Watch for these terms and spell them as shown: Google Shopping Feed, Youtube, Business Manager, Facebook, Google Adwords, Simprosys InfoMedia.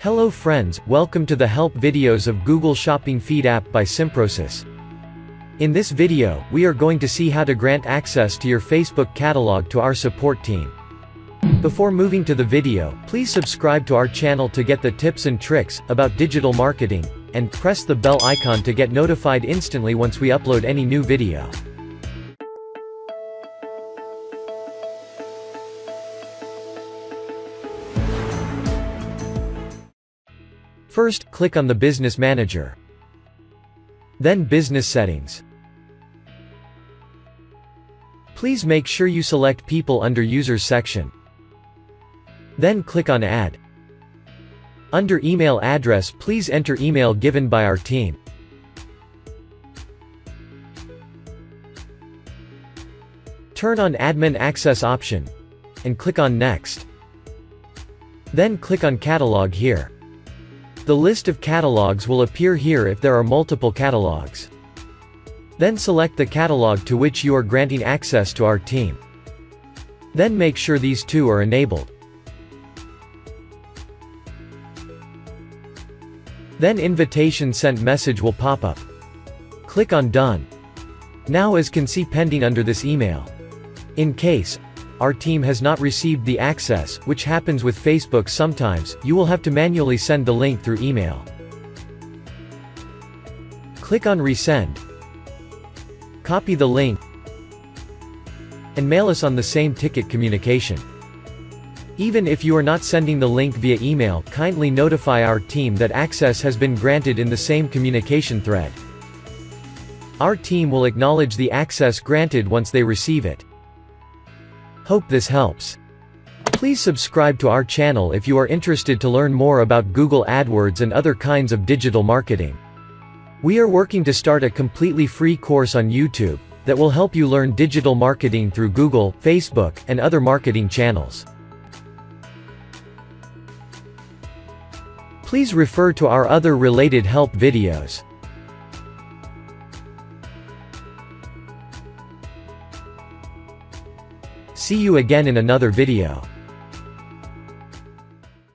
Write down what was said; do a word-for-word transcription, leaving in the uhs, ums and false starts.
Hello friends, welcome to the help videos of Google Shopping Feed app by Simprosys. In this video, we are going to see how to grant access to your Facebook catalog to our support team. Before moving to the video, please subscribe to our channel to get the tips and tricks about digital marketing, and press the bell icon to get notified instantly once we upload any new video. First, click on the Business Manager. Then Business Settings. Please make sure you select People under Users section. Then click on Add. Under Email Address, please enter email given by our team. Turn on Admin Access option, and click on Next. Then click on Catalog here. The list of catalogs will appear here if there are multiple catalogs. Then select the catalog to which you are granting access to our team. Then make sure these two are enabled. Then invitation sent message will pop up. Click on Done. Now as can see pending under this email. In case our team has not received the access, which happens with Facebook sometimes, you will have to manually send the link through email. Click on Resend. Copy the link and mail us on the same ticket communication. Even if you are not sending the link via email, kindly notify our team that access has been granted in the same communication thread. Our team will acknowledge the access granted once they receive it. Hope this helps. Please subscribe to our channel if you are interested to learn more about Google AdWords and other kinds of digital marketing. We are working to start a completely free course on YouTube that will help you learn digital marketing through Google, Facebook, and other marketing channels. Please refer to our other related help videos. See you again in another video.